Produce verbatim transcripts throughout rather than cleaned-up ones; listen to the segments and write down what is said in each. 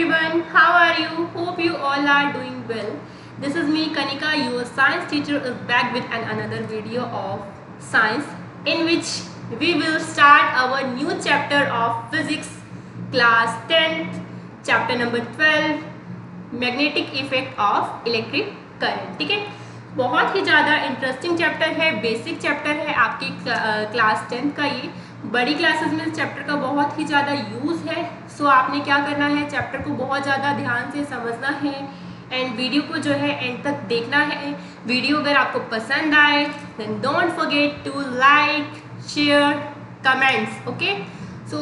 everyone, how are you? Hope you all are doing well. This is me, Kanika, your science teacher, is back with an another video of science, in which we will start our new chapter of physics, class tenth, chapter number twelve, magnetic effect of electric current. ठीक है, बहुत ही ज़्यादा interesting chapter है, basic chapter है आपकी class tenth का ये। बड़ी क्लासेस में इस चैप्टर का बहुत ही ज़्यादा यूज़ है। सो आपने क्या करना है, चैप्टर को बहुत ज़्यादा ध्यान से समझना है एंड वीडियो को जो है एंड तक देखना है। वीडियो अगर आपको पसंद आए then don't forget to like, share, comments. Okay, so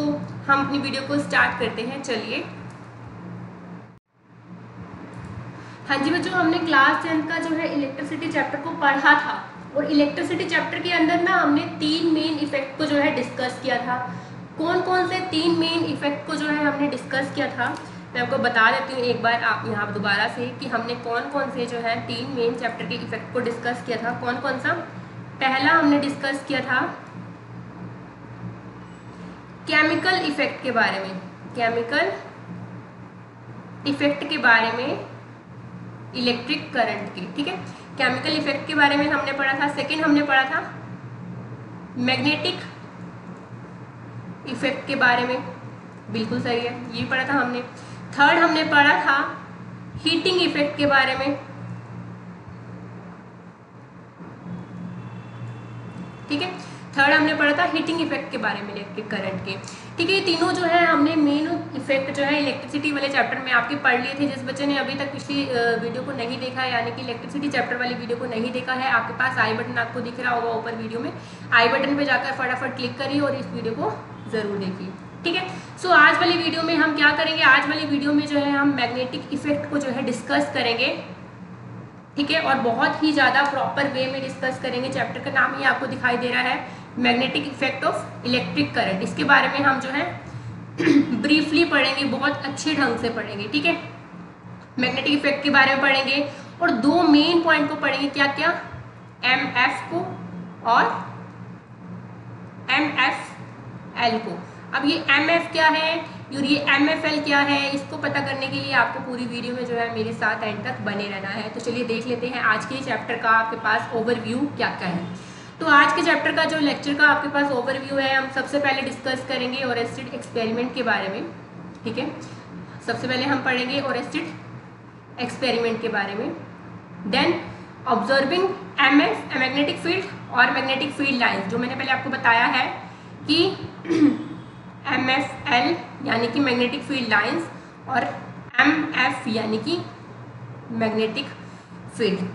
हम अपनी वीडियो को स्टार्ट करते हैं, चलिए। हाँ जी बच्चों, हमने क्लास टेंथ का जो है इलेक्ट्रिसिटी चैप्टर को पढ़ा था और इलेक्ट्रिसिटी चैप्टर के अंदर ना हमने तीन मेन इफेक्ट को जो है डिस्कस किया था। कौन कौन से तीन मेन इफेक्ट को जो है हमने डिस्कस किया था, मैं आपको बता देती हूँ एक बार आप यहाँ दोबारा से, कि हमने कौन कौन से जो है तीन मेन चैप्टर के इफेक्ट को डिस्कस किया था। कौन कौन सा? पहला हमने डिस्कस किया था केमिकल इफेक्ट के बारे में, केमिकल इफेक्ट के बारे में इलेक्ट्रिक करंट के, ठीक है। केमिकल इफेक्ट के बारे में हमने पढ़ा था। सेकेंड हमने पढ़ा था मैग्नेटिक इफेक्ट के बारे में, बिल्कुल सही है, ये पढ़ा था हमने। थर्ड हमने पढ़ा था हीटिंग इफेक्ट के बारे में, ठीक है। थर्ड हमने पढ़ा था हीटिंग इफेक्ट के बारे में इलेक्ट्रिक करंट के, ठीक है। ये तीनों जो है हमने मेन इफेक्ट जो है इलेक्ट्रिसिटी वाले चैप्टर में आपके पढ़ लिए थे। जिस बच्चे ने अभी तक पिछली वीडियो को नहीं देखा है, यानी कि इलेक्ट्रिसिटी चैप्टर वाली वीडियो को नहीं देखा है, आपके पास आई बटन आपको दिख रहा होगा ऊपर वीडियो में, आई बटन पर जाकर फटाफट क्लिक करिए और इस वीडियो को ज़रूर देखिए, ठीक है। सो आज वाली वीडियो में हम क्या करेंगे, आज वाली वीडियो में जो है हम मैग्नेटिक इफेक्ट को जो है डिस्कस करेंगे, ठीक है, और बहुत ही ज़्यादा प्रॉपर वे में डिस्कस करेंगे। चैप्टर का नाम ही आपको दिखाई दे रहा है, magnetic effect of electric current. इसके बारे में हम जो है ब्रीफली पढ़ेंगे, बहुत अच्छे ढंग से पढ़ेंगे, ठीक है। मैग्नेटिक इफेक्ट के बारे में पढ़ेंगे और दो मेन पॉइंट को पढ़ेंगे, क्या क्या, एम एफ को और एम एफ एल को। अब ये एम एफ क्या है और ये एम एफ एल क्या है, इसको पता करने के लिए आपको पूरी वीडियो में जो है मेरे साथ एंड तक बने रहना है। तो चलिए देख लेते हैं आज के चैप्टर का आपके पास ओवरव्यू क्या क्या है। तो आज के चैप्टर का जो लेक्चर का आपके पास ओवरव्यू है, हम सबसे पहले डिस्कस करेंगे ओरेस्टेड एक्सपेरिमेंट के बारे में, ठीक है। सबसे पहले हम पढ़ेंगे ओरेस्टेड एक्सपेरिमेंट के बारे में, then observing M F magnetic field और मैग्नेटिक फील्ड लाइन्स, जो मैंने पहले आपको बताया है कि एम एफ एल यानी कि मैग्नेटिक फील्ड लाइन्स और एम एफ यानी कि मैग्नेटिक फील्ड,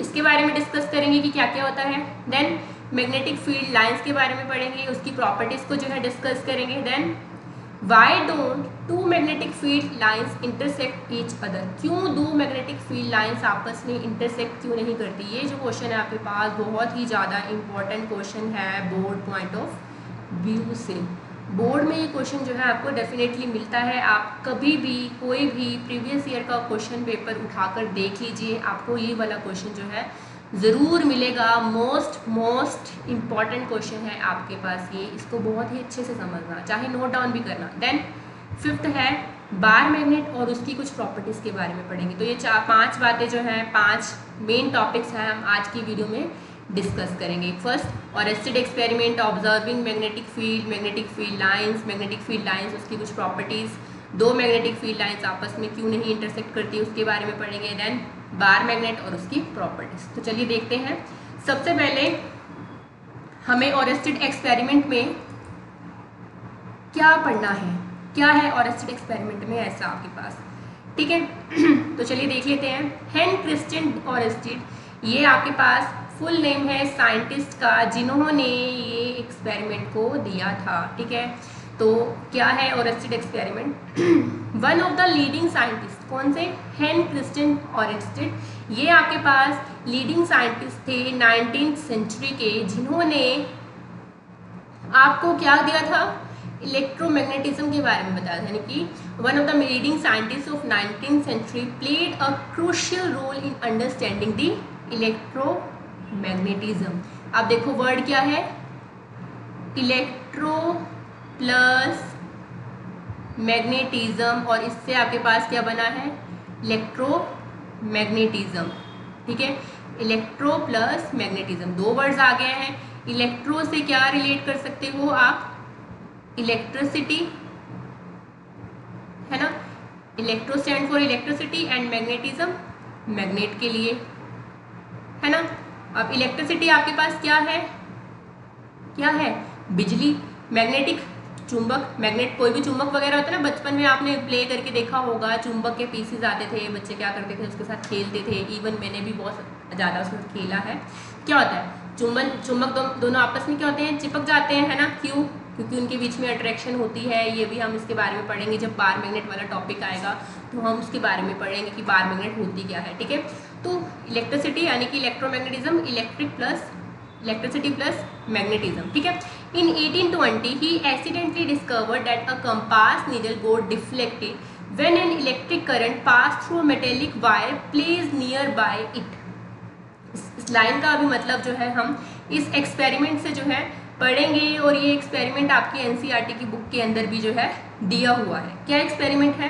इसके बारे में डिस्कस करेंगे कि क्या क्या होता है। देन मैग्नेटिक फील्ड लाइंस के बारे में पढ़ेंगे, उसकी प्रॉपर्टीज़ को जो है डिस्कस करेंगे। Then why don't two magnetic field lines intersect each other, क्यों दो मैग्नेटिक फील्ड लाइंस आपस में इंटरसेक्ट क्यों नहीं करती। ये जो क्वेश्चन है आपके पास बहुत ही ज़्यादा इंपॉर्टेंट क्वेश्चन है बोर्ड पॉइंट ऑफ व्यू से। बोर्ड में ये क्वेश्चन जो है आपको डेफिनेटली मिलता है। आप कभी भी कोई भी प्रीवियस ईयर का क्वेश्चन पेपर उठाकर देख लीजिए, आपको ये वाला क्वेश्चन जो है ज़रूर मिलेगा। मोस्ट मोस्ट इम्पॉर्टेंट क्वेश्चन है आपके पास ये, इसको बहुत ही अच्छे से समझना, चाहे नोट डाउन भी करना। देन फिफ्थ है बार मैग्नेट और उसकी कुछ प्रॉपर्टीज़ के बारे में पढ़ेंगे। तो ये चार पाँच बातें जो हैं, पाँच मेन टॉपिक्स हैं, हम आज की वीडियो में डिस्कस करेंगे। First Oersted experiment, observing magnetic field, magnetic field lines, magnetic field lines उसकी कुछ प्रॉपर्टीज़, दो मैग्नेटिक फील्ड लाइंस आपस में क्यों नहीं इंटरसेक्ट करती, उसके बारे में पढ़ेंगे। देन बार मैग्नेट और उसकी प्रॉपर्टीज़। तो चलिए देखते हैं, सबसे पहले हमें ओरेस्टेड एक्सपेरिमेंट में क्या पढ़ना है, क्या है ओरेस्टेड एक्सपेरिमेंट में ऐसा आपके पास, ठीक है। तो चलिए देख लेते हैं। हैंस क्रिश्चियन ओर्स्टेड, ये आपके पास फुल नेम है साइंटिस्ट का, जिन्होंने ये एक्सपेरिमेंट को दिया था, ठीक है। तो क्या है Oersted experiment, one of the leading scientist, कौन से, हैंस क्रिश्चियन ओर्स्टेड। ये आपके पास लीडिंग साइंटिस्ट थे नाइनटीन सेंचुरी के, जिन्होंने आपको क्या दिया था, इलेक्ट्रोमैग्नेटिज्म के बारे में बताया था। यानी कि one of the leading scientist of nineteen century played a crucial role in understanding the electro magnetism. आप देखो वर्ड क्या है, इलेक्ट्रो प्लस मैग्नेटिज्म, और इससे आपके पास क्या बना है, इलेक्ट्रोमैग्नेटिज्म। ठीक है, इलेक्ट्रो प्लस मैग्नेटिज्म, दो वर्ड्स आ गए हैं। इलेक्ट्रो से क्या रिलेट कर सकते हो आप, इलेक्ट्रिसिटी है ना, electro stand for electricity and magnetism magnet के लिए, है ना। अब इलेक्ट्रिसिटी आपके पास क्या है, क्या है, बिजली। मैग्नेटिक चुंबक, मैग्नेट, कोई भी चुंबक वगैरह होता है ना, बचपन में आपने प्ले करके देखा होगा, चुंबक के पीसेस आते थे, बच्चे क्या करते थे, उसके साथ खेलते थे। इवन मैंने भी बहुत ज़्यादा उसमें खेला है। क्या होता है, चुंबक चुंबक दो, दोनों आपस में क्या होते हैं, चिपक जाते हैं, है ना। क्यों, क्योंकि उनके बीच में अट्रैक्शन होती है। ये भी हम इसके बारे में पढ़ेंगे, जब बार मैग्नेट वाला टॉपिक आएगा तो हम उसके बारे में पढ़ेंगे कि बार मैग्नेट होती क्या है। ठीक है, तो इलेक्ट्रिसिटी यानी कि electromagnetism, electric plus electricity plus magnetism. ठीक है, in eighteen twenty he accidentally discovered that a compass needle got deflected when an electric current passed through a metallic wire placed nearby it। इस line का अभी मतलब जो है हम इस एक्सपेरिमेंट से जो है पढ़ेंगे, और ये एक्सपेरिमेंट आपकी एनसीईआरटी की बुक के अंदर भी जो है दिया हुआ है। क्या एक्सपेरिमेंट है,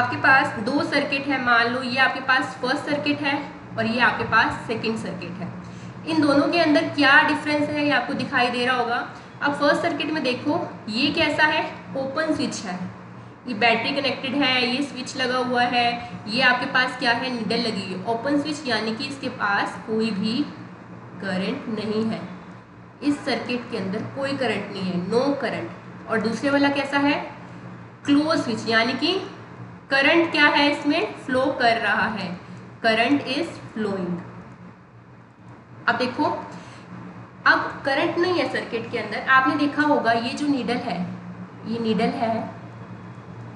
आपके पास दो सर्किट है, मान लो ये आपके पास फर्स्ट सर्किट है और ये आपके पास सेकेंड सर्किट है। इन दोनों के अंदर क्या डिफरेंस है ये आपको दिखाई दे रहा होगा। अब फर्स्ट सर्किट में देखो, ये कैसा है, ओपन स्विच है, ये बैटरी कनेक्टेड है, ये स्विच लगा हुआ है, ये आपके पास क्या है, निडल लगी है। ओपन स्विच यानी कि इसके पास कोई भी करंट नहीं है, इस सर्किट के अंदर कोई करंट नहीं है, नो करंट। और दूसरे वाला कैसा है, क्लोज स्विच, यानी कि करंट क्या है इसमें, फ्लो कर रहा है, करंट इज फ्लोइंग। अब देखो, अब करंट नहीं है सर्किट के अंदर। आपने देखा होगा ये जो नीडल है, ये नीडल है,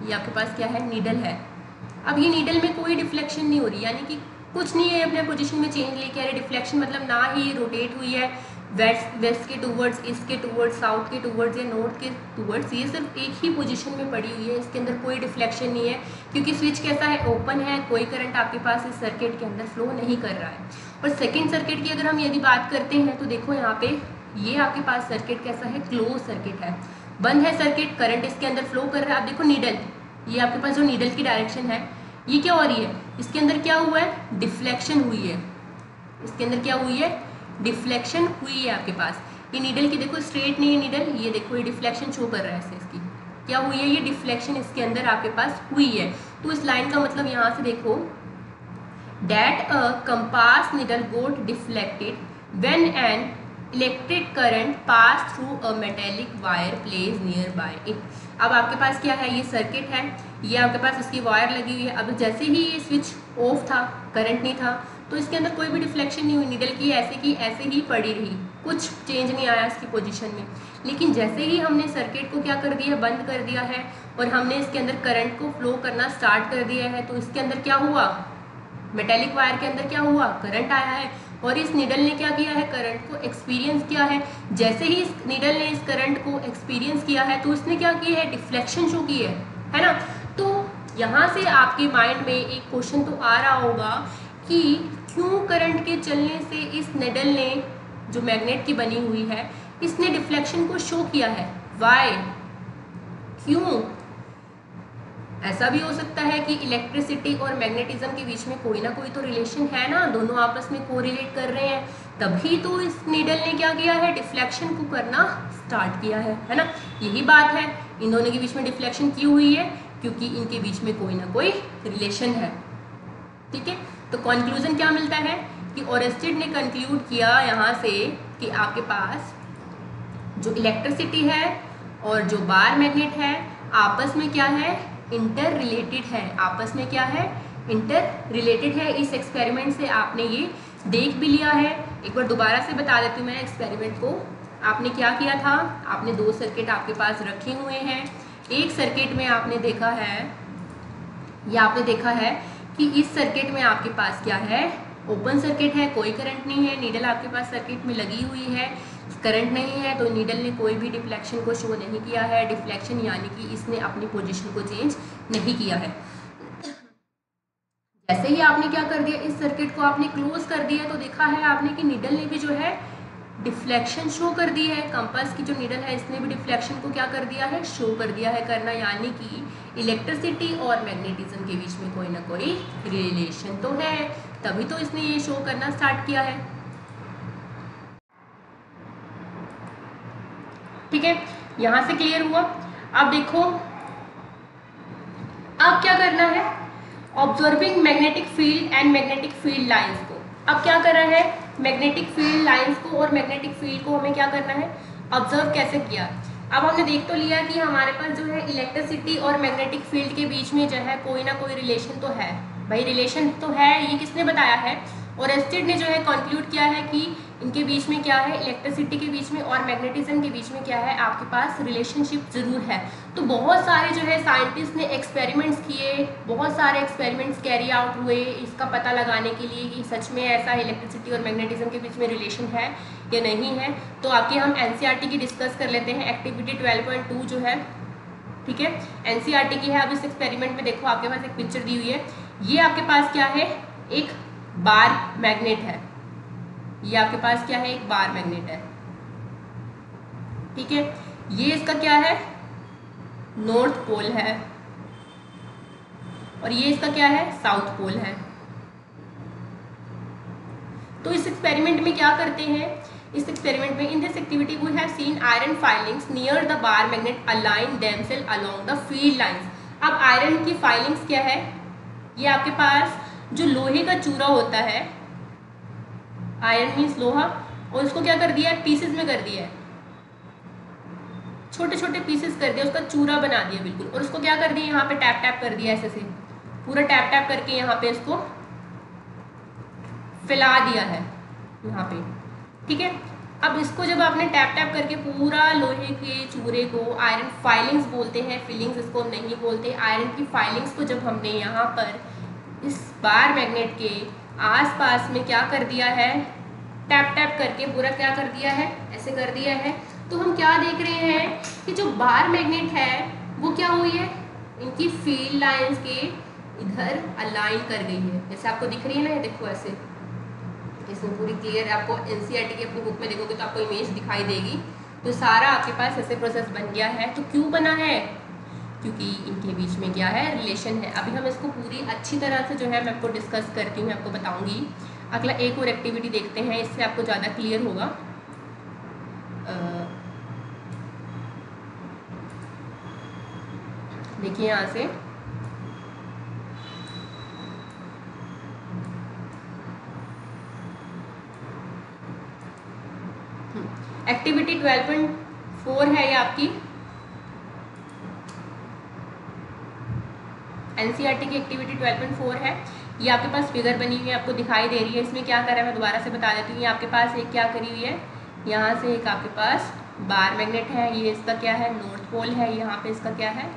ये आपके पास क्या है, नीडल है। अब ये नीडल में कोई डिफ्लेक्शन नहीं हो रही, यानी कि कुछ नहीं है, अपने पोजीशन में चेंज लेके आ रही। डिफ्लेक्शन मतलब ना ही ये रोटेट हुई है वेस्ट वेस्ट के टूवर्ड्स, ईस्ट के टूवर्ड्स, साउथ के टूवर्ड्स या नॉर्थ के टूवर्ड्स, ये सिर्फ एक ही पोजीशन में पड़ी हुई है, इसके अंदर कोई डिफ्लेक्शन नहीं है, क्योंकि स्विच कैसा है, ओपन है, कोई करंट आपके पास इस सर्किट के अंदर फ्लो नहीं कर रहा है। और सेकेंड सर्किट की अगर हम यदि बात करते हैं तो देखो यहाँ पे ये आपके पास सर्किट कैसा है, क्लोज सर्किट है, बंद है सर्किट, करंट इसके अंदर फ्लो कर रहा है। आप देखो नीडल, ये आपके पास जो नीडल की डायरेक्शन है, ये क्या हो रही है, इसके अंदर क्या हुआ है, डिफ्लेक्शन हुई है, इसके अंदर क्या हुई है, डिफ्लेक्शन हुई है आपके पास। ये नीडल की देखो स्ट्रेट नहीं है नीडल, ये देखो ये डिफ्लेक्शन शो कर रहा है इससे, इसकी क्या हुई है, ये डिफ्लेक्शन इसके अंदर आपके पास हुई है। तो इस लाइन का मतलब यहाँ से देखो, that a compass needle got deflected when an electric current pass through a metallic wire place near by it. अब आपके पास क्या है, ये सर्किट है, ये आपके पास उसकी वायर लगी हुई है। अब जैसे ही ये स्विच ऑफ था, करंट नहीं था, तो इसके अंदर कोई भी डिफ्लेक्शन नहीं हुई, निडल की ऐसे की ऐसे ही पड़ी रही, कुछ चेंज नहीं आया इसकी पोजीशन में। लेकिन जैसे ही हमने सर्किट को क्या कर दिया, बंद कर दिया है, और हमने इसके अंदर करंट को फ्लो करना स्टार्ट कर दिया है, तो इसके अंदर क्या हुआ, मेटेलिक वायर के अंदर क्या हुआ, करंट आया है। और इस निडल ने क्या किया है, करंट को एक्सपीरियंस किया है। जैसे ही इस निडल ने इस करंट को एक्सपीरियंस किया है तो इसने क्या किया है, डिफ्लेक्शन शो की है, है ना। तो यहाँ से आपके माइंड में एक क्वेश्चन तो आ रहा होगा कि क्यों करंट के चलने से इस निडल ने, जो मैग्नेट की बनी हुई है, इसने डिफ्लेक्शन को शो किया है, वाई, क्यों। ऐसा भी हो सकता है कि इलेक्ट्रिसिटी और मैग्नेटिज्म के बीच में कोई ना कोई तो रिलेशन है ना, दोनों आपस में कोरिलेट कर रहे हैं, तभी तो इस नीडल ने क्या किया है, डिफ्लेक्शन को करना स्टार्ट किया है, है ना। यही बात है, इन दोनों के बीच में डिफ्लेक्शन क्यों हुई है, क्योंकि इनके बीच में कोई ना कोई रिलेशन है। ठीक है, तो कंक्लूजन क्या मिलता है कि ओरस्टेड ने कंक्लूड किया यहाँ से कि आपके पास जो इलेक्ट्रिसिटी है और जो बार मैग्नेट है आपस में क्या है, इंटर रिलेटेड है, आपस में क्या है, इंटर रिलेटेड है। इस एक्सपेरिमेंट से आपने ये देख भी लिया है। एक बार दोबारा से बता देती हूँ मैं एक्सपेरिमेंट को। आपने क्या किया था, आपने दो सर्किट आपके पास रखे हुए हैं, एक सर्किट में आपने देखा है, या आपने देखा है कि इस सर्किट में आपके पास क्या है, ओपन सर्किट है, कोई करंट नहीं है, नीडल आपके पास सर्किट में लगी हुई है, करंट नहीं है, तो नीडल ने कोई भी डिफ्लेक्शन को शो नहीं किया है, डिफ्लेक्शन यानी कि इसने अपनी पोजीशन को चेंज नहीं किया है। जैसे ही आपने क्या कर दिया, इस सर्किट को आपने क्लोज कर दिया, तो देखा है आपने कि नीडल ने भी जो है डिफ्लेक्शन शो कर दी है। कंपास की जो नीडल है इसने भी डिफ्लेक्शन को क्या कर दिया है, शो कर दिया है करना, यानी कि इलेक्ट्रिसिटी और मैग्नेटिज्म के बीच में कोई ना कोई रिलेशन तो है, तभी तो इसने ये शो करना स्टार्ट किया है। ठीक है, यहां से क्लियर हुआ। अब देखो अब क्या करना है, observing magnetic field and magnetic field lines को। अब क्या करना है, मैग्नेटिक फील्ड लाइंस को और मैग्नेटिक फील्ड को हमें क्या करना है, ऑब्जर्व कैसे किया। अब हमने देख तो लिया कि हमारे पास जो है इलेक्ट्रिसिटी और मैग्नेटिक फील्ड के बीच में जो है कोई ना कोई रिलेशन तो है। भाई रिलेशन तो है, ये किसने बताया है, ओरस्टेड ने जो है कंक्लूड किया है कि इनके बीच में क्या है, इलेक्ट्रिसिटी के बीच में और मैग्नेटिज्म के बीच में क्या है, आपके पास रिलेशनशिप ज़रूर है। तो बहुत सारे जो है साइंटिस्ट ने एक्सपेरिमेंट्स किए, बहुत सारे एक्सपेरिमेंट्स कैरी आउट हुए इसका पता लगाने के लिए कि सच में ऐसा इलेक्ट्रिसिटी और मैग्नेटिज्म के बीच में रिलेशन है या नहीं है। तो आपके हम एन सी आर टी की डिस्कस कर लेते हैं, एक्टिविटी ट्वेल्व पॉइंट टू जो है, ठीक है, एन सी आर टी की है। अब इस एक्सपेरिमेंट में देखो आपके पास एक पिक्चर दी हुई है, ये आपके पास क्या है, एक बार मैग्नेट है, ये आपके पास क्या है, एक बार मैग्नेट है, ठीक है। ये इसका क्या है, नॉर्थ पोल है, और ये इसका क्या है, साउथ पोल है। तो इस एक्सपेरिमेंट में क्या करते हैं, इस एक्सपेरिमेंट में in this activity we have seen iron filings near the bar magnet align themselves along the field lines. अब आयरन की फाइलिंग्स क्या है, ये आपके पास जो लोहे का चूरा होता है, आयरन मीन्स लोहा, और उसको क्या कर दिया है, पीसेस में कर दिया है, छोटे छोटे पीसेस कर दिया, उसका चूरा बना दिया बिल्कुल, और उसको क्या कर दिया, यहाँ पे टैप टैप कर दिया, ऐसे से पूरा टैप टैप करके यहाँ पे इसको फैला दिया है यहाँ पे, ठीक है। अब इसको जब आपने टैप टैप करके पूरा लोहे के चूरे को, आयरन फाइलिंग्स बोलते हैं, फिलिंग्स इसको नहीं बोलते, आयरन की फाइलिंग्स को जब हमने यहाँ पर इस बार मैग्नेट के आसपास में क्या कर दिया है, टैप टैप करके पूरा क्या कर दिया है, ऐसे कर दिया है, तो हम क्या देख रहे हैं कि जो बार मैग्नेट है वो क्या हुई है, इनकी फील्ड लाइंस के इधर अलाइन कर गई है। जैसे आपको दिख रही है ना, ये देखो ऐसे, इसमें पूरी क्लियर आपको एनसीईआरटी की अपनी बुक में देखोगे तो आपको इमेज दिखाई देगी। तो सारा आपके पास ऐसे प्रोसेस बन गया है। तो क्यों बना है, क्योंकि इनके बीच में क्या है, रिलेशन है। अभी हम इसको पूरी अच्छी तरह से जो है मैं आपको डिस्कस करती हूँ, मैं आपको बताऊँगी। अगला एक और एक्टिविटी देखते हैं, इससे आपको ज़्यादा क्लियर होगा। देखिए यहाँ से एक्टिविटी ट्वेल्व पॉइंट फोर है, ये आपकी एनसीईआरटी की एक्टिविटी ट्वेल्व पॉइंट फोर है। ये आपके पास फिगर बनी हुई है, आपको दिखाई दे रही है। इसमें क्या कर रहा है मैं दोबारा से बता देती हूँ। ये आपके पास एक क्या करी हुई है, यहाँ से एक आपके पास बार मैग्नेट है, ये इसका क्या है, नॉर्थ पोल है, यहाँ पे इसका क्या है,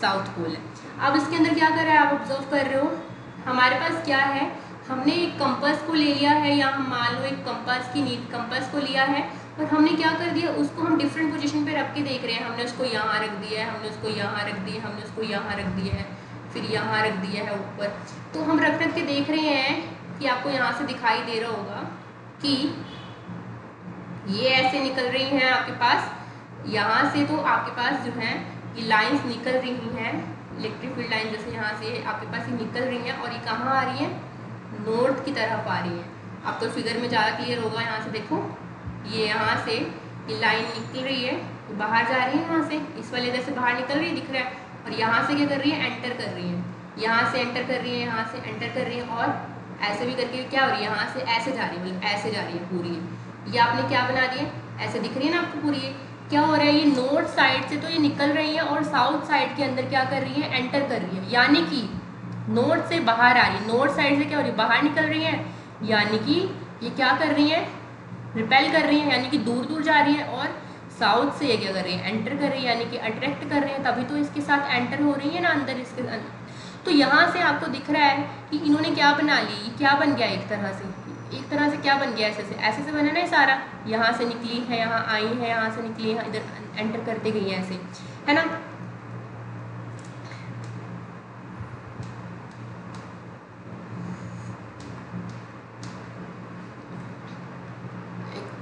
साउथ पोल है। अब इसके अंदर क्या कर रहा है, आप ऑब्जर्व कर रहे हो, हमारे पास क्या है, हमने एक कंपास को ले लिया है, या हम मान लो एक कंपास की नीड कंपास को लिया है, और हमने क्या कर दिया, उसको हम डिफरेंट पोजीशन पे रख के देख रहे हैं। हमने उसको यहाँ रख दिया है, हमने उसको यहाँ रख दिया है, हमने उसको यहाँ रख दिया है, फिर यहाँ रख दिया है ऊपर। तो हम रख रख के देख रहे हैं कि आपको यहाँ से दिखाई दे रहा होगा कि ये ऐसे निकल रही हैं आपके पास, यहाँ से तो आपके पास जो है ये लाइंस निकल रही हैं, इलेक्ट्रिक फील्ड लाइन जैसे यहाँ से आपके पास ये निकल रही हैं, और ये कहाँ आ रही हैं, नॉर्थ की तरफ आ रही हैं। आपको तो फिगर में ज़्यादा क्लियर होगा। यहाँ से देखो, ये यहाँ से ये लाइन निकल रही है, बाहर जा रही है, यहाँ से इस वाले इधर से बाहर निकल रही है, दिख रहा है, और यहाँ से क्या कर रही है, एंटर कर रही है, यहाँ से एंटर कर रही है, यहाँ से एंटर कर रही है, और ऐसे भी करके क्या हो रही है, यहाँ से ऐसे जा रही है, मतलब ऐसे जा रही है पूरी। ये आपने क्या बना दिया, ऐसे दिख रही है ना आपको पूरी, ये क्या हो रहा है, ये नॉर्थ साइड से तो ये निकल रही है और साउथ साइड के अंदर क्या कर रही है, एंटर कर रही है, यानी कि नॉर्थ से बाहर आ रही है, नॉर्थ साइड से क्या हो रही है, बाहर निकल रही है, यानी कि ये क्या कर रही है, रिपेल कर रही है, यानी कि दूर दूर जा रही है, और साउथ से ये क्या कर रही है, एंटर कर रही है, यानी कि अट्रैक्ट कर रहे हैं, तभी तो इसके साथ एंटर हो रही है ना अंदर इसके अंदर। तो यहाँ से आपको दिख रहा है कि इन्होंने क्या बना ली, क्या बन गया, एक तरह से एक तरह से क्या बन गया, ऐसे से ऐसे से बना ना ये सारा, यहाँ से निकली है, यहाँ आई है, यहाँ से निकली है, इधर एंटर करते गई है, ऐसे है ना।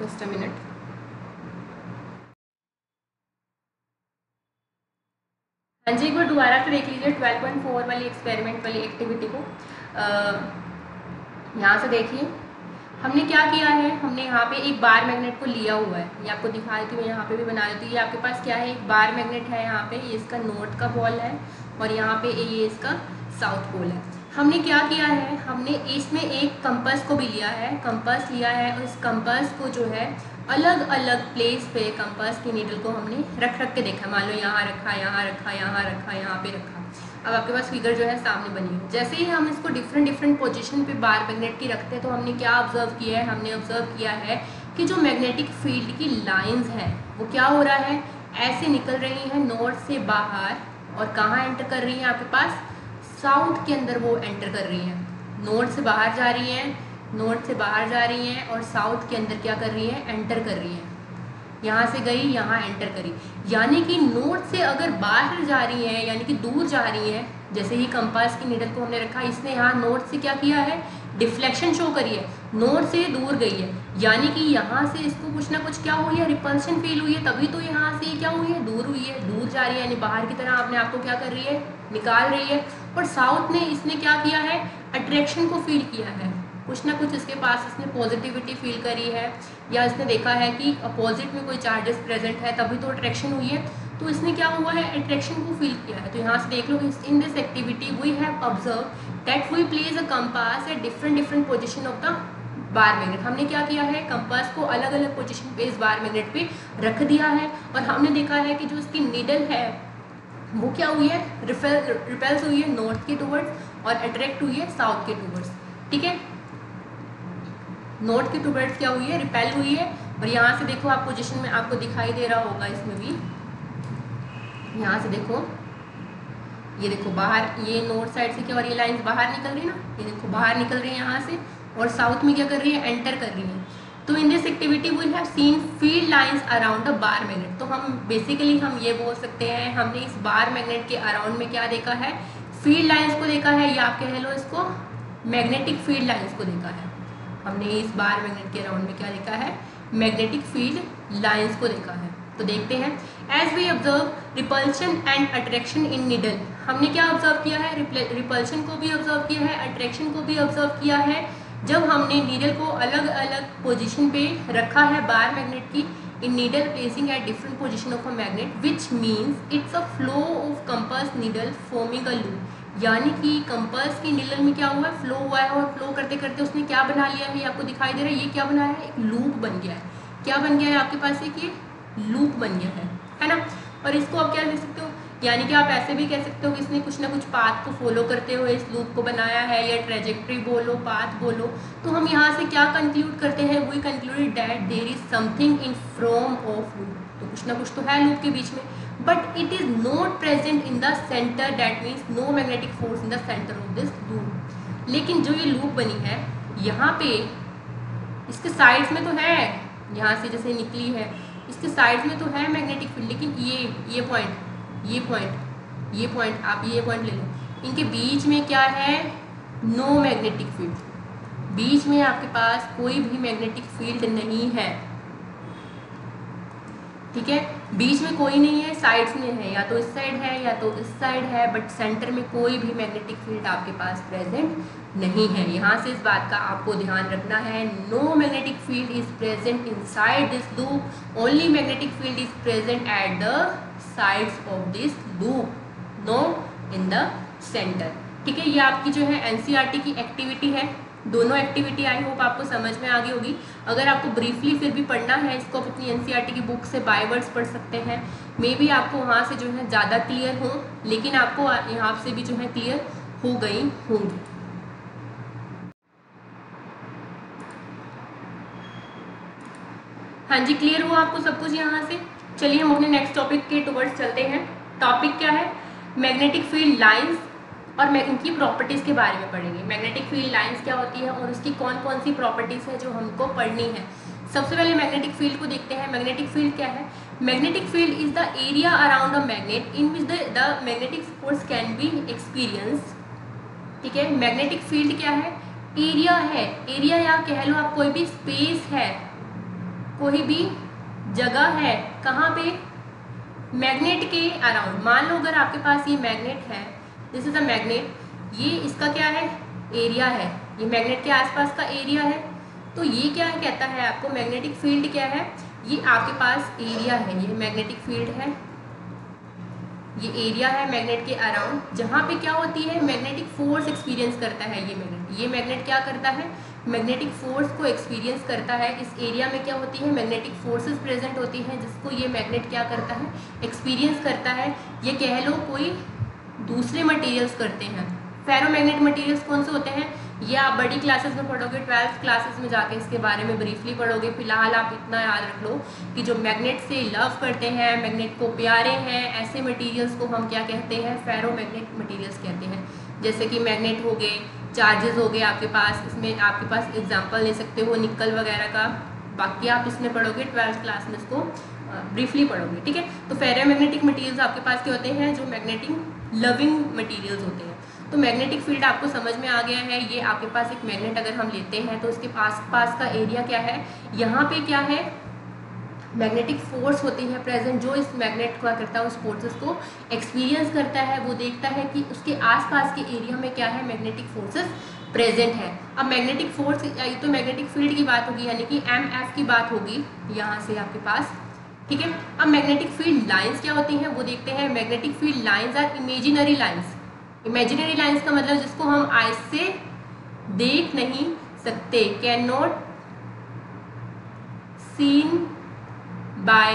Just a minute. हाँ जी, एक बार दोबारा फिर देख लीजिए ट्वेल्व पॉइंट फोर वाली एक्सपेरिमेंट वाली एक्टिविटी को। यहाँ से देखिए हमने क्या किया है, हमने यहाँ पे एक बार मैग्नेट को लिया हुआ है। ये आपको दिखा देती हूँ, मैं यहाँ पे भी बना देती हूँ। ये आपके पास क्या है, एक बार मैग्नेट है। यहाँ पे ये इसका नॉर्थ का बॉल है और यहाँ पे ये इसका साउथ पोल है। हमने क्या किया है, हमने इसमें एक कंपास को भी लिया है, कंपास लिया है और इस कंपास को जो है अलग अलग प्लेस पे कंपास की नीडल को हमने रख रख के देखा। मान लो यहाँ रखा, यहाँ रखा, यहाँ रखा, यहाँ पे रखा। अब आपके पास फिगर जो है सामने बनी है। जैसे ही हम इसको डिफरेंट डिफरेंट पोजीशन पे बार मैग्नेट की रखते हैं तो हमने क्या ऑब्जर्व किया है, हमने ऑब्जर्व किया है कि जो मैग्नेटिक फील्ड की लाइन्स हैं वो क्या हो रहा है, ऐसे निकल रही हैं नॉर्थ से बाहर। और कहाँ एंटर कर रही हैं, आपके पास साउथ के अंदर वो एंटर कर रही हैं। नॉर्थ से बाहर जा रही हैं, नॉर्थ से बाहर जा रही हैं और साउथ के अंदर क्या कर रही है, एंटर कर रही है। यहाँ से गई, यहाँ एंटर करी। यानी कि नॉर्थ से अगर बाहर जा रही हैं, यानी कि दूर जा रही हैं, जैसे ही कंपास की नीडल को हमने रखा, इसने यहाँ नॉर्थ से क्या किया है, डिफ्लेक्शन शो करी है, नॉर्थ से दूर गई है। यानी कि यहाँ से इसको कुछ ना कुछ क्या हुई है, रिपल्शन फील हुई है, तभी तो यहाँ से क्या हुई है, दूर हुई है, दूर जा रही है, यानी बाहर की तरह आपने आपको क्या कर रही है, निकाल रही है। और साउथ ने इसने क्या किया है, अट्रैक्शन को फील किया है, कुछ ना कुछ इसके पास इसने पॉजिटिविटी फील करी है, या इसने देखा है कि अपोजिट में कोई चार्जेस प्रेजेंट है तभी तो अट्रैक्शन हुई है, तो इसने क्या हुआ है, अट्रैक्शन को फील किया है। तो यहाँ से देख लो, in this activity we have observe that we place a compass at different different position of the bar magnet. हमने क्या किया है, कंपास को अलग अलग पोजिशन पे इस बार मैग्नेट पे रख दिया है और हमने देखा है कि जो इसकी नीडल है वो क्या हुई है, रिपेल्स हुई है नॉर्थ के टूवर्ड्स और अट्रैक्ट हुई है साउथ के टूवर्ड्स। ठीक है, नॉर्थ की टूवर्ड्स क्या हुई है, रिपेल हुई है। और यहाँ से देखो आप पोजीशन में आपको दिखाई दे रहा होगा, इसमें भी यहाँ से देखो, ये देखो बाहर, ये नॉर्थ साइड से क्या, और ये लाइंस बाहर निकल रही है ना, ये देखो बाहर निकल रही है यहाँ से, और साउथ में क्या कर रही है, एंटर कर रही है। तो in this activity we have seen field lines around the bar magnet. तो हम बेसिकली हम ये बोल सकते हैं, हमने इस बार मैग्नेट के अराउंड में क्या देखा है, फील्ड लाइन्स को देखा है, या आप कह लो इसको मैग्नेटिक फील्ड लाइन्स को देखा है। हमने इस बार मैग्नेट के अराउंड में क्या देखा है, मैग्नेटिक फील्ड लाइंस को देखा है। तो देखते हैं, as we observe repulsion and attraction in needle. हमने क्या ऑब्जर्व किया है, रिपल्शन को भी ऑब्जर्व किया है, अट्रैक्शन को भी ऑब्जर्व किया है। जब हमने नीडल को अलग अलग पोजीशन पे रखा है बार मैग्नेट की, in needle placing at different position of a magnet which means it's a flow of compass needle forming a loop. यानी कि कंपास की नीडल में क्या हुआ है, फ्लो हुआ है, और फ्लो करते करते उसने क्या बना लिया है, ये आपको दिखाई दे रहा है, ये क्या बना है, एक लूप बन गया है। क्या बन गया है आपके पास, एक ये लूप बन गया है, है ना। और इसको आप क्या कह सकते हो, यानी कि आप ऐसे भी कह सकते हो कि इसने कुछ ना कुछ पाथ को फॉलो करते हुए इस लूप को बनाया है, या ट्रेजेक्ट्री बोलो, पाथ बोलो। तो हम यहाँ से क्या कंक्लूड करते हैं, we concluded that there is something in from of loop. तो कुछ ना कुछ तो है लूप के बीच में, but it is not present in the centre, that means no magnetic force in the centre of this loop. लेकिन जो ये लूप बनी है यहाँ पे, इसके साइड्स में तो है, यहाँ से जैसे निकली है, इसके साइड्स में तो है मैग्नेटिक फील्ड, लेकिन ये ये पॉइंट ये पॉइंट ये पॉइंट आप ये पॉइंट ले लो, इनके बीच में क्या है, नो मैग्नेटिक फील्ड। बीच में आपके पास कोई भी मैग्नेटिक फील्ड नहीं है, ठीक है, बीच में कोई नहीं है, साइड्स में है, या तो इस साइड है या तो इस साइड है, बट सेंटर में कोई भी मैग्नेटिक फील्ड आपके पास प्रेजेंट नहीं है। यहाँ से इस बात का आपको ध्यान रखना है, no magnetic field is present inside this loop, only magnetic field is present at the sides of this loop, no in the centre. ठीक है, ये आपकी जो है एनसीईआरटी की एक्टिविटी है। दोनों एक्टिविटी आई होप आपको समझ में आ गई होगी। अगर आपको ब्रीफली फिर भी पढ़ना है, इसको आप अपनी एनसीईआरटी की बुक से बाय वर्ड्स पढ़ सकते हैं, मे बी आपको वहाँ से जो है ज़्यादा क्लियर हो, लेकिन आपको यहाँ से भी जो है क्लियर हो गई होंगी। हाँ जी, क्लियर हुआ आपको सब कुछ यहाँ से। चलिए हम अपने नेक्स्ट टॉपिक के टुवर्ड्स चलते हैं। टॉपिक क्या है, मैग्नेटिक फील्ड लाइन्स और इनकी प्रॉपर्टीज़ के बारे में पढ़ेंगे। मैग्नेटिक फील्ड लाइंस क्या होती है और उसकी कौन कौन सी प्रॉपर्टीज़ है जो हमको पढ़नी है। सबसे पहले मैग्नेटिक फील्ड को देखते हैं। मैग्नेटिक फील्ड क्या है, magnetic field is the area around a magnet in which the magnetic force can be experience. ठीक है, मैग्नेटिक फील्ड क्या है, एरिया है, एरिया या कह लो आप कोई भी स्पेस है, कोई भी जगह है, कहाँ पे, मैग्नेट के अराउंड। मान लो अगर आपके पास ये मैग्नेट है, दिस इज अ मैग्नेट, ये इसका क्या है, एरिया है, ये मैग्नेट के आसपास का एरिया है। तो ये क्या है, कहता है आपको मैग्नेटिक फील्ड क्या है, ये आपके पास एरिया है, ये मैग्नेटिक फील्ड है, ये एरिया है मैग्नेट के अराउंड, जहाँ पे क्या होती है, मैग्नेटिक फोर्स एक्सपीरियंस करता है ये मैग्नेट। ये मैग्नेट क्या करता है, मैग्नेटिक फोर्स को एक्सपीरियंस करता है। इस एरिया में क्या होती है, मैग्नेटिक फोर्सेस प्रेजेंट होती हैं, जिसको ये मैग्नेट क्या करता है, एक्सपीरियंस करता है। ये कह लो कोई दूसरे मटेरियल्स करते हैं। फेरोमैग्नेट मटेरियल्स कौन से होते हैं, ये आप बड़ी क्लासेस में पढ़ोगे, ट्वेल्थ क्लासेस में जाके इसके बारे में ब्रीफली पढ़ोगे। फिलहाल आप इतना याद रख लो कि जो मैग्नेट से लव करते हैं, मैग्नेट को प्यारे हैं, ऐसे मटेरियल्स को हम क्या कहते हैं, फेरोमैग्नेट मटेरियल्स कहते हैं। जैसे कि मैग्नेट हो गए, चार्जेस हो गए आपके पास, इसमें आपके पास एग्जाम्पल ले सकते हो निकल वगैरह का। बाकी आप इसमें पढ़ोगे ट्वेल्थ क्लास में, इसको ब्रीफली पढ़ोगे, ठीक है। तो फेरोमैग्नेटिक मटेरियल्स आपके पास क्या होते हैं, जो मैग्नेटिक लविंग मटेरियल्स होते हैं। तो मैग्नेटिक फील्ड आपको समझ में आ गया है। ये आपके पास एक मैग्नेट अगर हम लेते हैं तो उसके पास पास का एरिया क्या है, यहाँ पे क्या है, मैग्नेटिक फोर्स होती है प्रेजेंट, जो इस मैग्नेट को करता है, उस फोर्सेस को एक्सपीरियंस करता है। वो देखता है कि उसके आसपास के एरिया में क्या है, मैग्नेटिक फोर्सेस प्रेजेंट है। अब मैग्नेटिक फोर्स, ये तो मैग्नेटिक फील्ड की बात होगी, यानी कि एम एफ की बात होगी यहाँ से आपके पास, ठीक है। अब मैग्नेटिक फील्ड लाइन्स क्या होती हैं, वो देखते हैं। Magnetic field lines are imaginary lines. Imaginary lines का मतलब जिसको हम आई से देख नहीं सकते, can not seen by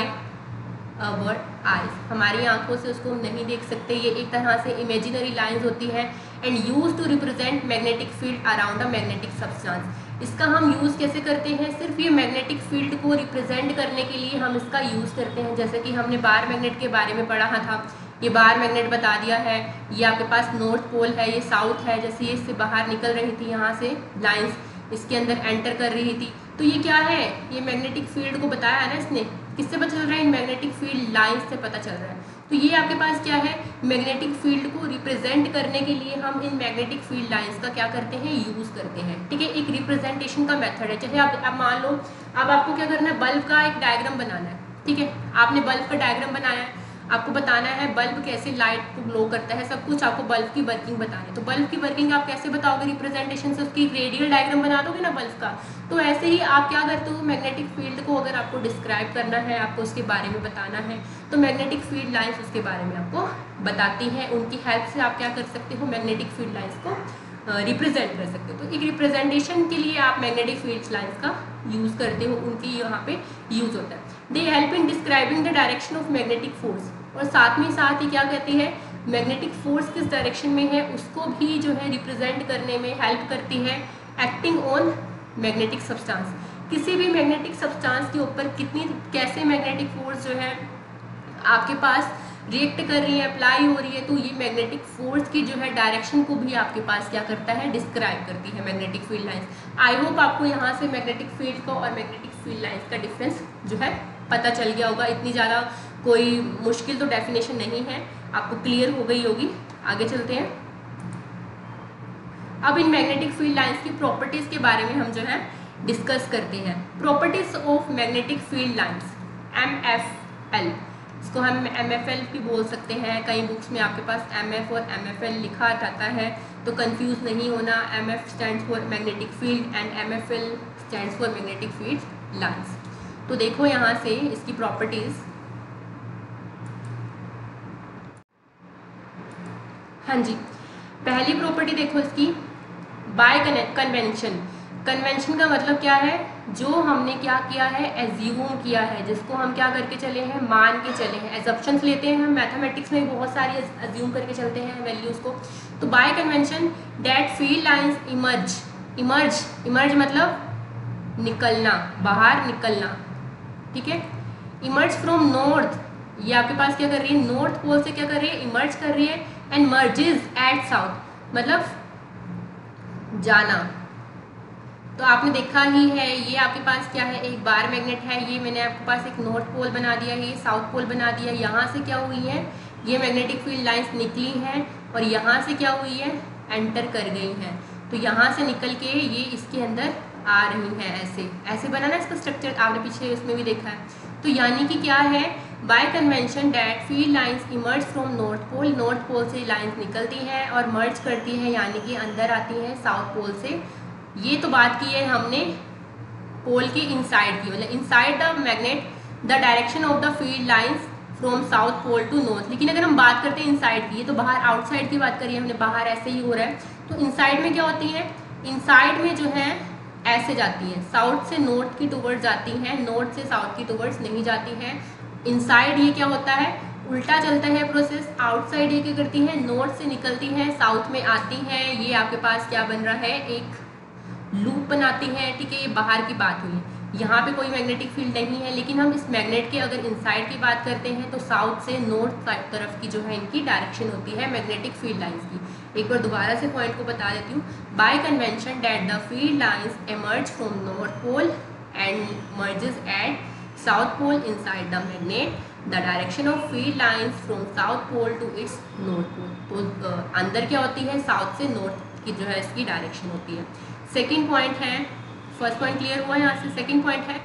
our eyes, हमारी आंखों से उसको हम नहीं देख सकते। ये एक तरह से इमेजिनरी लाइंस होती हैं, and use to represent magnetic field around a magnetic substance. इसका हम यूज़ कैसे करते हैं, सिर्फ ये मैग्नेटिक फील्ड को रिप्रेजेंट करने के लिए हम इसका यूज़ करते हैं। जैसे कि हमने बार मैग्नेट के बारे में पढ़ा था, ये बार मैग्नेट बता दिया है, ये आपके पास नॉर्थ पोल है, ये साउथ है। जैसे ये इससे बाहर निकल रही थी, यहाँ से लाइंस इसके अंदर एंटर कर रही थी, तो ये क्या है, ये मैग्नेटिक फील्ड को बताया ना इसने। किससे पता चल रहा है, मैग्नेटिक फील्ड लाइंस से पता चल रहा है। तो ये आपके पास क्या है, मैग्नेटिक फील्ड को रिप्रेजेंट करने के लिए हम इन मैग्नेटिक फील्ड लाइंस का क्या करते हैं, यूज़ करते हैं, ठीक है। एक रिप्रेजेंटेशन का मेथड है। जैसे आप, आप मान लो अब आपको क्या करना है, बल्ब का एक डायग्राम बनाना है, ठीक है। आपने बल्ब का डायग्राम बनाया है, आपको बताना है बल्ब कैसे लाइट को ग्लो करता है, सब कुछ आपको बल्ब की वर्किंग बतानी है। तो बल्ब की वर्किंग आप कैसे बताओगे, रिप्रेजेंटेशन से उसकी रेडियल डायग्राम बना दोगे ना बल्ब का। तो ऐसे ही आप क्या करते हो, मैग्नेटिक फील्ड को अगर आपको डिस्क्राइब करना है, आपको उसके बारे में बताना है, तो मैग्नेटिक फील्ड लाइंस उसके बारे में आपको बताती हैं। उनकी हेल्प से आप क्या कर सकते हो, मैग्नेटिक फील्ड लाइंस को रिप्रेजेंट कर सकते हो। तो एक रिप्रेजेंटेशन के लिए आप मैग्नेटिक फील्ड लाइंस का यूज़ करते हो, उनकी यहाँ पे यूज़ होता है। They help in describing the direction of magnetic force, और साथ में साथ ही क्या कहते हैं, मैग्नेटिक फोर्स किस डायरेक्शन में है उसको भी जो है रिप्रेजेंट करने में हेल्प करती है। एक्टिंग ऑन मैग्नेटिक सब्सटेंस, किसी भी मैग्नेटिक सब्सटेंस के ऊपर कितनी कैसे मैग्नेटिक फोर्स जो है आपके पास रिएक्ट कर रही है, अप्लाई हो रही है। तो ये मैग्नेटिक फोर्स की जो है डायरेक्शन को भी आपके पास क्या करता है, डिस्क्राइब करती है magnetic field lines. I hope आपको यहाँ से मैग्नेटिक फील्ड का और मैग्नेटिक फील्ड लाइंस का डिफरेंस जो है पता चल गया होगा। इतनी ज़्यादा कोई मुश्किल तो डेफिनेशन नहीं है, आपको क्लियर हो गई होगी। आगे चलते हैं। अब इन मैग्नेटिक फील्ड लाइंस की प्रॉपर्टीज़ के बारे में हम जो है डिस्कस करते हैं। Properties of magnetic field lines, M F L, इसको हम एम एफ एल भी बोल सकते हैं। कई बुक्स में आपके पास एम एफ और एम एफ एल लिखा जाता है, तो कंफ्यूज नहीं होना। M F stand for magnetic field and M F L stand for magnetic field lines. तो देखो यहाँ से इसकी प्रॉपर्टीज़। हाँ जी, पहली प्रॉपर्टी देखो इसकी, बाय कन्वेंशन। कन्वेंशन का मतलब क्या है, जो हमने क्या किया है, एज्यूम किया है, जिसको हम क्या करके चले हैं, मान के चले हैं। एजम्पशंस लेते हैं हम, मैथमेटिक्स में बहुत सारी एज्यूम करके चलते हैं वैल्यूज़ को। तो by convention that field lines emerge, emerge emerge मतलब निकलना, बाहर निकलना, ठीक है। इमर्ज फ्रॉम नॉर्थ, ये आपके पास क्या कर रही है, नॉर्थ पोल से क्या कर रही है, इमर्ज कर रही है। एंड मर्जेज एट साउथ मतलब जाना। तो आपने देखा ही है, ये आपके पास क्या है, एक बार मैग्नेट है, ये मैंने आपके पास एक नॉर्थ पोल बना दिया है, ये साउथ पोल बना दिया। यहाँ से क्या हुई है, ये मैग्नेटिक फील्ड लाइंस निकली हैं और यहाँ से क्या हुई है, एंटर कर गई हैं। तो यहाँ से निकल के ये इसके अंदर आ रही हैं ऐसे ऐसे बनाना इसका स्ट्रक्चर आपने पीछे उसमें भी देखा है। तो यानी कि क्या है, by convention that field lines emerge from north pole, north pole से लाइंस निकलती हैं और मर्ज करती हैं यानी कि अंदर आती हैं साउथ पोल से। ये तो बात की है हमने पोल की इनसाइड की, मतलब inside the magnet the direction of the field lines from south pole to north. लेकिन अगर हम बात करते हैं इनसाइड की, तो बाहर आउटसाइड की बात करिए हमने, बाहर ऐसे ही हो रहा है तो इनसाइड में क्या होती है, इनसाइड में जो है ऐसे जाती हैं, साउथ से नॉर्थ की टूवर्ड्स जाती हैं, नॉर्थ से साउथ की टूवर्ड्स नहीं जाती हैं। इनसाइड ये क्या होता है, उल्टा चलता है प्रोसेस। आउटसाइड ये क्या करती हैं, नॉर्थ से निकलती हैं साउथ में आती हैं। ये आपके पास क्या बन रहा है, एक लूप बनाती हैं, ठीक है। ये बाहर की बात हुई है, यहाँ पे कोई मैग्नेटिक फील्ड नहीं है, लेकिन हम इस मैग्नेट के अगर इनसाइड की बात करते हैं तो साउथ से नॉर्थ तरफ की जो है इनकी डायरेक्शन होती है मैग्नेटिक फील्ड लाइंस की। एक बार दोबारा से पॉइंट को बता देती हूँ, by convention that the field lines emerge from north pole and merges at south pole inside the magnet the direction of field lines from south pole to its north pole. तो अंदर क्या होती है, south से north की जो है इसकी डायरेक्शन होती है। सेकेंड पॉइंट है, फर्स्ट पॉइंट क्लियर हुआ है यहाँ से, सेकंड पॉइंट है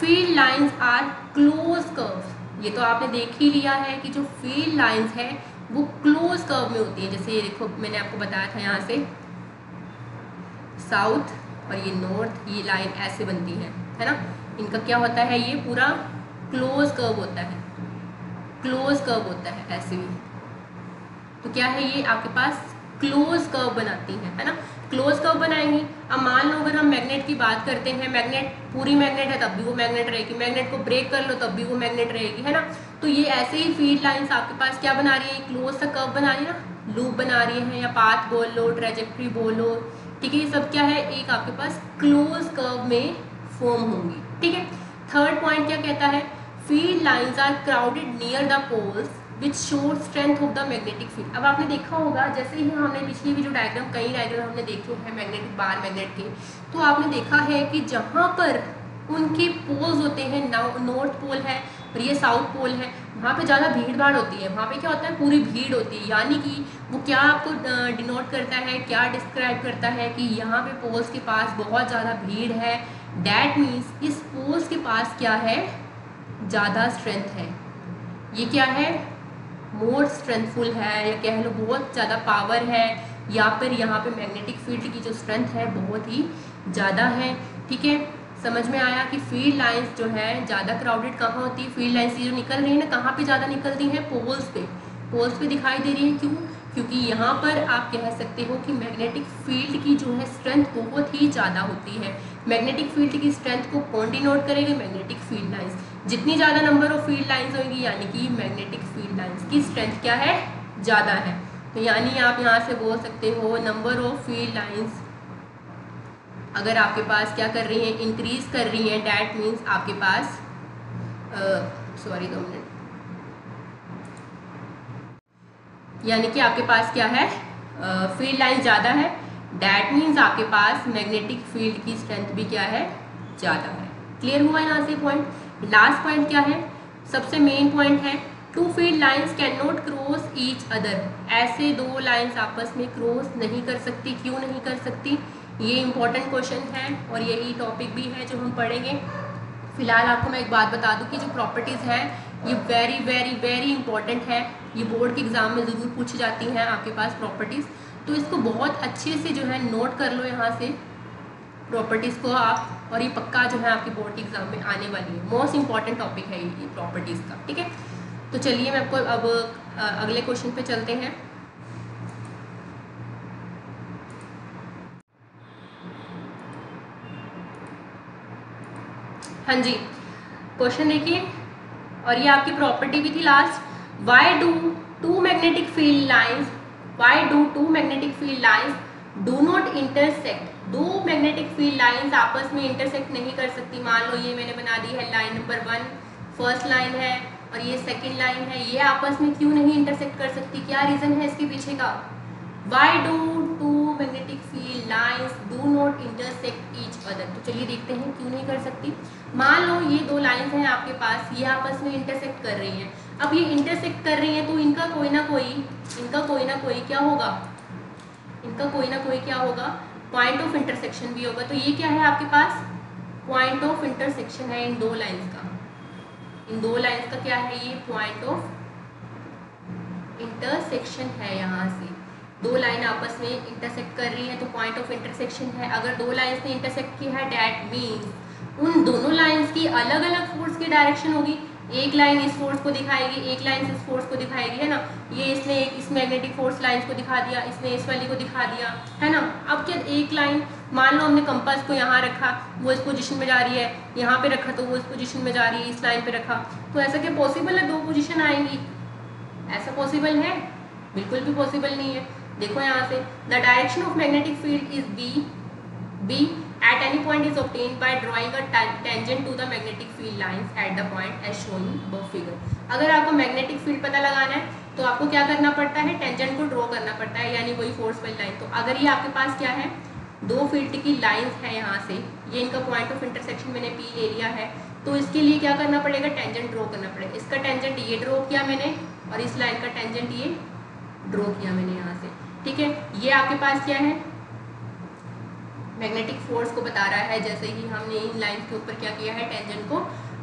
field lines are close curve. ये तो आपने देख ही लिया है कि जो फील्ड लाइंस है वो क्लोज कर्व में होती है। जैसे ये देखो, मैंने आपको बताया था यहाँ से साउथ और ये नॉर्थ, ये लाइन ऐसे बनती है, है ना। इनका क्या होता है, ये पूरा क्लोज कर्व होता है, क्लोज कर्व होता है ऐसे भी। तो क्या है, ये आपके पास क्लोज कर्व बनाती है, है ना, क्लोज कर्व बनाएंगी। अब मान लो अगर हम मैग्नेट की बात करते हैं, मैग्नेट पूरी मैग्नेट है तब भी वो मैग्नेट रहेगी, मैग्नेट को ब्रेक कर लो तब भी वो मैग्नेट रहेगी, है ना। तो ये ऐसे ही फील्ड लाइंस आपके पास क्या बना रही है, क्लोज सा कर्व बना रही है ना, लूप बना रही है, या पाथ बोल लो, ट्रेजेक्ट्री बोलो, ठीक है। ये सब क्या है, एक आपके पास क्लोज कर्व में फॉर्म होंगी, ठीक है। थर्ड पॉइंट क्या कहता है, field lines are crowded near the poles which show strength of the magnetic field. अब आपने देखा होगा, जैसे ही हमने पिछली भी जो डायग्राम, कई डायग्राम हमने देखे हैं मैग्नेटिक बार मैग्नेट के, तो आपने देखा है कि जहाँ पर उनके पोल्स होते हैं, नॉर्थ पोल है और ये साउथ पोल है, वहाँ पे ज़्यादा भीड़ भाड़ होती है, वहाँ पे क्या होता है, पूरी भीड़ होती है। यानी कि वो क्या आपको डिनोट करता है, क्या डिस्क्राइब करता है कि यहाँ पे पोल्स के पास बहुत ज़्यादा भीड़ है। डैट मीन्स इस पोल्स के पास क्या है, ज़्यादा स्ट्रेंथ है, ये क्या है, मोर स्ट्रेंथफुल है, या कह लो बहुत ज़्यादा पावर है, या फिर यहाँ पे मैग्नेटिक फील्ड की जो स्ट्रेंथ है बहुत ही ज़्यादा है, ठीक है। समझ में आया कि फील्ड लाइंस जो है ज़्यादा क्राउडेड कहाँ होती है, फील्ड लाइंस जो निकल रही है ना, कहाँ पे ज़्यादा निकलती हैं, पोल्स पे, पोल्स पे दिखाई दे रही है। क्यों, क्योंकि यहाँ पर आप कह सकते हो कि मैग्नेटिक फील्ड की जो है स्ट्रेंथ बहुत ही ज़्यादा होती है। मैग्नेटिक फील्ड की स्ट्रेंथ को कौन डिनोट करेगा, मैग्नेटिक फील्ड लाइंस। जितनी ज़्यादा नंबर ऑफ फील्ड लाइंस होंगी यानी कि मैग्नेटिक फील्ड लाइंस की स्ट्रेंथ क्या है, ज़्यादा है। तो यानी आप यहाँ से बोल सकते हो नंबर ऑफ फील्ड लाइंस अगर आपके पास क्या कर रही हैं, इंक्रीज कर रही हैं, डैट मीन्स आपके पास सॉरी दो मिनट यानी कि आपके पास क्या है, फील्ड लाइन ज़्यादा है, डैट मीन्स आपके पास मैग्नेटिक फील्ड की स्ट्रेंथ भी क्या है, ज़्यादा है। क्लियर हुआ यहाँ से पॉइंट। लास्ट पॉइंट क्या है, सबसे मेन पॉइंट है, two field lines can not cross each other. ऐसे दो लाइंस आपस में क्रॉस नहीं कर सकती। क्यों नहीं कर सकती, ये इंपॉर्टेंट क्वेश्चन है और यही टॉपिक भी है जो हम पढ़ेंगे। फिलहाल आपको मैं एक बात बता दूँ कि जो प्रॉपर्टीज़ हैं ये वेरी वेरी वेरी इंपॉर्टेंट है, ये बोर्ड के एग्ज़ाम में ज़रूर पूछी जाती हैं आपके पास प्रॉपर्टीज़। तो इसको बहुत अच्छे से जो है नोट कर लो यहाँ से प्रॉपर्टीज़ को आप, और ये पक्का जो है आपके बोर्ड के एग्ज़ाम में आने वाली है, मोस्ट इंपॉर्टेंट टॉपिक है ये प्रॉपर्टीज़ का, ठीक है। तो चलिए मैं आपको अब अगले क्वेश्चन पे चलते हैं। हाँ जी, क्वेश्चन देखिए, और ये आपकी प्रॉपर्टी भी थी last, Why do two magnetic field lines? Why do two magnetic field lines do not intersect? दो मैग्नेटिक फील्ड लाइंस आपस में इंटरसेक्ट नहीं कर सकती। मान लो ये मैंने बना दी है line number one, first line है, और ये सेकेंड लाइन है, ये आपस में क्यों नहीं इंटरसेक्ट कर सकती, क्या रीज़न है इसके पीछे का? Why do two magnetic field lines do not intersect each other? तो चलिए देखते हैं क्यों नहीं कर सकती। मान लो ये दो लाइंस हैं आपके पास, ये आपस में इंटरसेक्ट कर रही हैं। अब ये इंटरसेक्ट कर रही हैं तो इनका कोई ना कोई इनका कोई ना कोई क्या होगा, इनका कोई ना कोई क्या होगा, पॉइंट ऑफ इंटरसेक्शन भी होगा। तो ये क्या है आपके पास, पॉइंट ऑफ इंटरसेक्शन है इन दो लाइंस का। इन दो लाइंस का क्या है ये पॉइंट ऑफ इंटरसेक्शन है। यहाँ से दो लाइन आपस में इंटरसेक्ट कर रही है तो पॉइंट ऑफ इंटरसेक्शन है। अगर दो लाइंस ने इंटरसेक्ट किया है डैट मीन्स उन दोनों लाइंस की अलग अलग फोर्स की डायरेक्शन होगी। एक लाइन इस फोर्स को दिखाएगी, एक लाइन इस फोर्स को दिखाएगी, है ना। ये इसने इस मैग्नेटिक फोर्स लाइंस को दिखा दिया, इसने इस वाली को दिखा दिया, है ना। अब क्या एक लाइन, मान लो हमने कंपास को यहाँ रखा वो इस पोजीशन में जा रही है, यहाँ पे रखा तो वो इस पोजीशन में जा रही है, इस लाइन पे रखा, तो ऐसा क्या पॉसिबल है दो पोजीशन आएंगी? ऐसा पॉसिबल है? बिल्कुल भी पॉसिबल नहीं है। देखो यहाँ से the direction of magnetic field is be be at any point is obtained by drawing a tangent to the magnetic field lines at the point as shown above figure। अगर आपको magnetic field पता लगाना है तो आपको क्या करना पड़ता है, tangent को draw करना पड़ता है, यानी वही force वाली line। तो अगर ये आपके पास क्या है, दो field की lines है, यहाँ से ये इनका point of intersection मैंने P ले लिया है, तो इसके लिए क्या करना पड़ेगा, tangent draw करना पड़ेगा। इसका tangent ये draw किया मैंने और इस line का tangent ये draw किया मैंने यहाँ से, ठीक है। ये आपके पास क्या है, मैग्नेटिक फोर्स को बता रहा है, जैसे ही हमने इन लाइंस के ऊपर क्या किया है, टेंजेंट को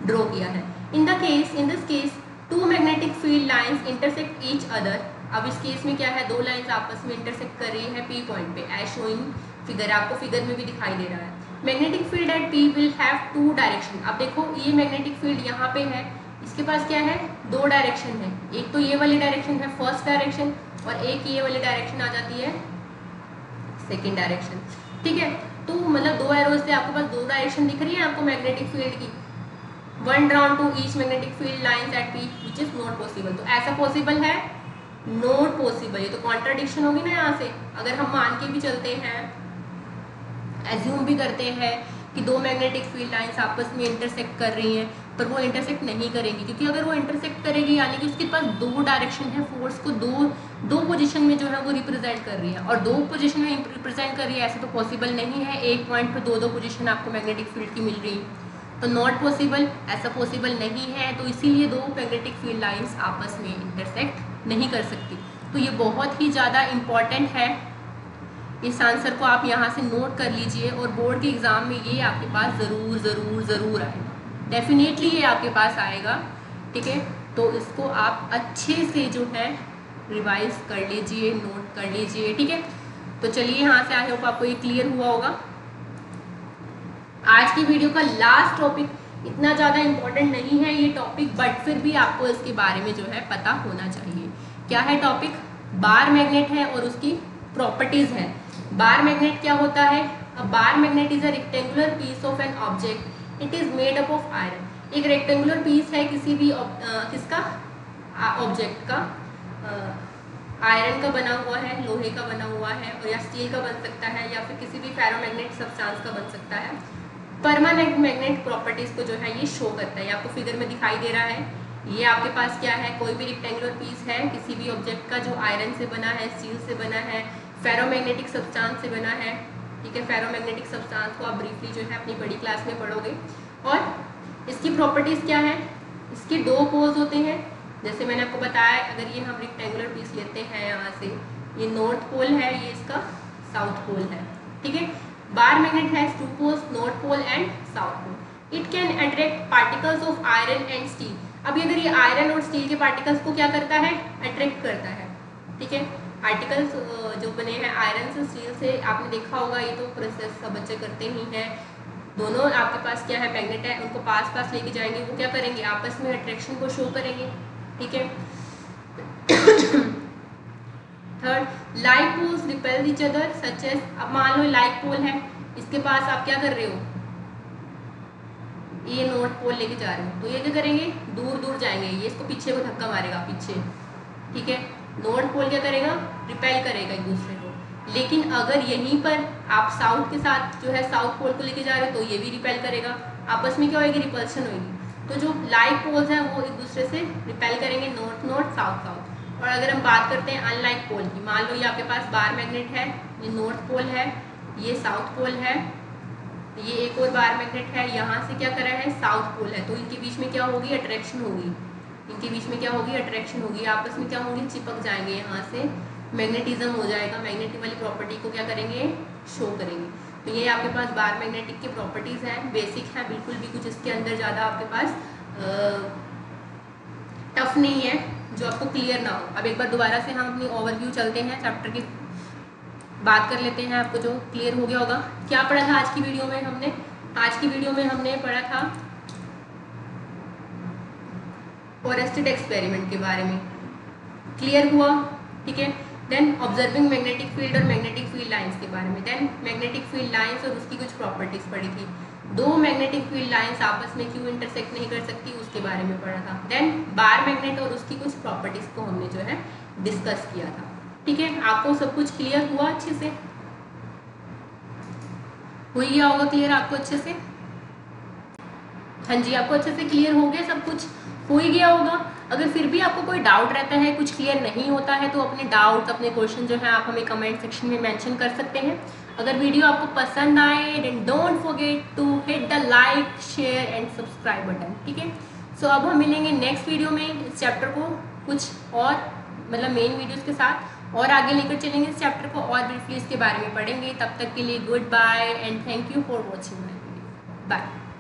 ड्रॉ किया है। In the case in this case two magnetic field lines intersect each other. अब इस केस में क्या है, दो लाइंस आपस में इंटरसेक्ट कर रही है पी पॉइंट पे एज शोइंग फिगर, आपको फिगर में भी दिखाई दे रहा है। Magnetic field at P will have two direction. अब देखो ये मैग्नेटिक फील्ड यहाँ पे है, इसके पास क्या है, दो डायरेक्शन है। एक तो ये वाली डायरेक्शन है फर्स्ट डायरेक्शन और एक ये वाली डायरेक्शन आ जाती है सेकेंड डायरेक्शन, ठीक है। तो मतलब दो एरोज से आपके पास दो डायरेक्शन दिख रही है आपको मैग्नेटिक फील्ड की। One drawn to each magnetic field lines at P which is not possible. तो ऐसा पॉसिबल है, नॉट पॉसिबल, ये तो कॉन्ट्राडिक्शन होगी ना। यहाँ से अगर हम मान के भी चलते हैं, एज्यूम भी करते हैं कि दो मैग्नेटिक फील्ड लाइंस आपस में इंटरसेक्ट कर रही हैं, पर वो इंटरसेक्ट नहीं करेंगी, क्योंकि अगर वो इंटरसेक्ट करेगी यानी कि उसके पास दो डायरेक्शन है, फोर्स को दो दो पोजीशन में जो है वो रिप्रेजेंट कर रही है और दो पोजीशन में रिप्रेजेंट कर रही है, ऐसा तो पॉसिबल नहीं है। एक पॉइंट पर दो दो पोजीशन आपको मैग्नेटिक फील्ड की मिल रही है, तो नॉट पॉसिबल, ऐसा पॉसिबल नहीं है। तो इसीलिए दो मैग्नेटिक फील्ड लाइंस आपस में इंटरसेक्ट नहीं कर सकती। तो ये बहुत ही ज़्यादा इम्पॉर्टेंट है, इस आंसर को आप यहाँ से नोट कर लीजिए और बोर्ड के एग्ज़ाम में ये आपके पास ज़रूर ज़रूर ज़रूर आएगा, डेफिनेटली ये आपके पास आएगा, ठीक है। तो इसको आप अच्छे से जो है रिवाइज कर लीजिए, नोट कर लीजिए, ठीक है। तो चलिए यहाँ से, आई होप आपको ये क्लियर हुआ होगा। आज की वीडियो का लास्ट टॉपिक इतना ज़्यादा इम्पोर्टेंट नहीं है ये टॉपिक, बट फिर भी आपको इसके बारे में जो है पता होना चाहिए। क्या है टॉपिक, बार मैग्नेट है और उसकी प्रॉपर्टीज़ है। बार मैग्नेट क्या होता है, a bar magnet is a rectangular piece of an object, it is made up of iron. एक रेक्टेंगुलर पीस है किसी भी आ, किसका ऑब्जेक्ट का, आयरन का बना हुआ है, लोहे का बना हुआ है, और या स्टील का बन सकता है या फिर किसी भी फेरोमैग्नेट सब्सटेंस का बन सकता है। परमानेंट मैग्नेट प्रॉपर्टीज़ को जो है ये शो करता है, आपको फिगर में दिखाई दे रहा है। ये आपके पास क्या है, कोई भी रेक्टेंगुलर पीस है किसी भी ऑब्जेक्ट का जो आयरन से बना है, स्टील से बना है, फेरोमैग्नेटिक सब्सटेंस से बना है, ठीक है। फेरोमैग्नेटिक सब्सटेंस को आप ब्रीफली जो है अपनी बड़ी क्लास में पढ़ोगे। और इसकी प्रॉपर्टीज़ क्या है, इसके दो पोज होते हैं, जैसे मैंने आपको बताया। अगर ये हम रेक्टेंगुलर पीस लेते हैं, यहाँ से ये नॉर्थ पोल है, ये इसका साउथ पोल है, ठीक है। बार मैग्नेट है two poles, north pole and south pole. It can attract particles of iron and steel. अब अगर ये आयरन और स्टील के पार्टिकल्स को क्या करता है, अट्रैक्ट करता है, ठीक है। पार्टिकल्स जो बने हैं आयरन से, स्टील से, आपने देखा होगा, ये तो प्रोसेस सब बच्चे करते ही हैं। दोनों आपके पास क्या है, मैग्नेट है, उनको पास पास लेके जाएंगे, वो क्या करेंगे, आपस में अट्रैक्शन को शो करेंगे, ठीक है। Third, like poles repel each other such as. अब मान लो लाइक पोल है, इसके पास आप क्या कर रहे हो, ये नॉर्थ पोल लेके जा रहे हो, तो ये क्या करेंगे, दूर दूर जाएंगे, ये इसको पीछे को धक्का मारेगा पीछे, ठीक है। नॉर्थ पोल क्या करेगा, रिपेल करेगा एक दूसरे को। लेकिन अगर यहीं पर आप साउथ के साथ जो है साउथ पोल को लेके जा रहे हो, तो ये भी रिपेल करेगा, आपस में क्या होगी, रिपल्शन होगी। तो जो लाइक पोल्स हैं वो एक दूसरे से रिपेल करेंगे, नॉर्थ नॉर्थ साउथ साउथ। और अगर हम बात करते हैं अनलाइक पोल की, मान लो ये आपके पास बार मैग्नेट है, ये नॉर्थ पोल है, ये साउथ पोल है, ये एक और बार मैग्नेट है, यहाँ से क्या करा है, साउथ पोल है, तो इनके बीच में क्या होगी, अट्रैक्शन होगी। इनके बीच में क्या होगी, अट्रैक्शन होगी, आपस में क्या होंगे, चिपक जाएंगे यहाँ से, मैग्नेटिज्म हो जाएगा, मैग्नेटिक वाली प्रॉपर्टी को क्या करेंगे, शो करेंगे। तो ये आपके पास बार मैग्नेटिक की प्रॉपर्टीज हैं, बेसिक हैं, बिल्कुल भी कुछ इसके अंदर ज़्यादा आपके पास टफ नहीं है जो आपको क्लियर ना हो। अब एक बार दोबारा से हम अपनी ओवरव्यू चलते हैं, चैप्टर की बात कर लेते हैं। आपको जो क्लियर हो गया होगा क्या पढ़ा था आज की वीडियो में हमने, आज की वीडियो में हमने पढ़ा था ओरस्टेड एक्सपेरिमेंट के बारे में, क्लियर हुआ, ठीक है। देन ऑब्जर्विंग मैग्नेटिक फील्ड और मैग्नेटिक फील्ड लाइंस के बारे में, देन मैग्नेटिक फील्ड लाइंस और उसकी कुछ प्रॉपर्टीज पढ़ी थी, दो मैग्नेटिक फील्ड लाइंस आपस में क्यों इंटरसेक्ट नहीं कर सकती उसके बारे में पढ़ा था, देन बार मैग्नेट और उसकी कुछ प्रॉपर्टीज को हमने जो है डिस्कस किया था, ठीक है। आपको सब कुछ क्लियर हुआ, अच्छे से हो गया होगा क्लियर आपको अच्छे से, हाँ जी आपको अच्छे से क्लियर हो गया, सब कुछ हो ही गया होगा। अगर फिर भी आपको कोई डाउट रहता है, कुछ क्लियर नहीं होता है, तो अपने डाउट अपने क्वेश्चन जो है आप हमें कमेंट सेक्शन में मेंशन कर सकते हैं। अगर वीडियो आपको पसंद आए then don't forget to hit the like share and subscribe button, ठीक है। सो अब हम मिलेंगे नेक्स्ट वीडियो में, इस चैप्टर को कुछ और मतलब मेन वीडियोज़ के साथ और आगे लेकर चलेंगे इस चैप्टर को और ब्रीफली इसके बारे में पढ़ेंगे। तब तक के लिए good bye and thank you for watching my video, bye.